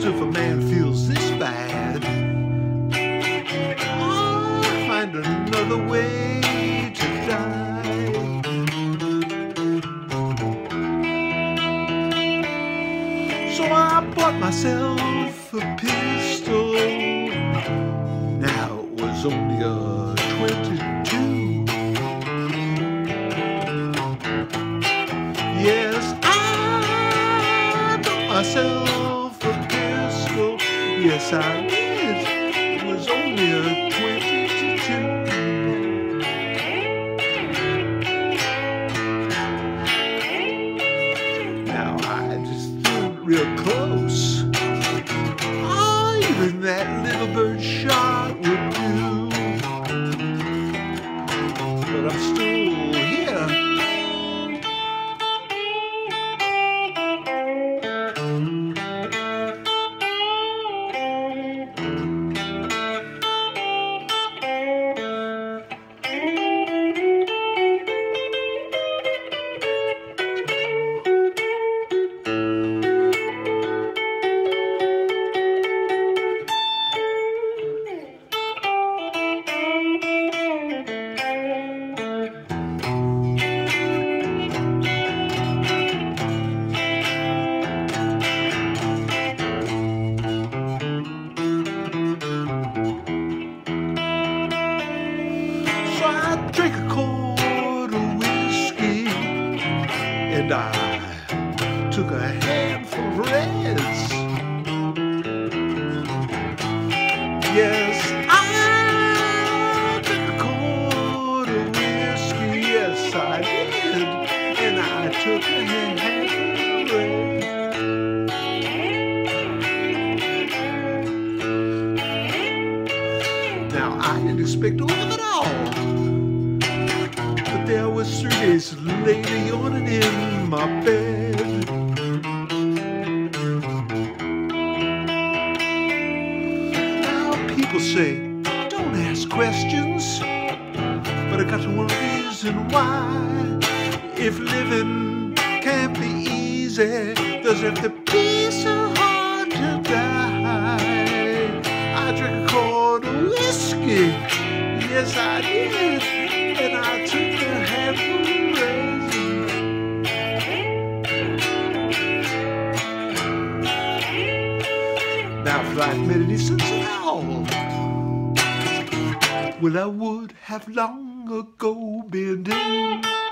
worst if a man feels this bad. I'll find another way to die. So I bought myself a pistol. Now it was only a 22. Yes, I bought myself a pistol. Yes, I did. It was only a 22. Now I just threw it real close. Oh, even that little bird shot would do. But I'm still here. Drink a quart of whiskey, and I took a handful of reds. Yes, I took a quart of whiskey. Yes, I did, and I took a handful of reds. Now I didn't expect all of it all. There was 3 days later yawning in my bed. Now people say, don't ask questions, but I got one reason why. If living can't be easy, does it have to be so hard to die? I drank a quart of whiskey, yes I did, and I took now, if I'd made any sense at all, well, I would have long ago been dead.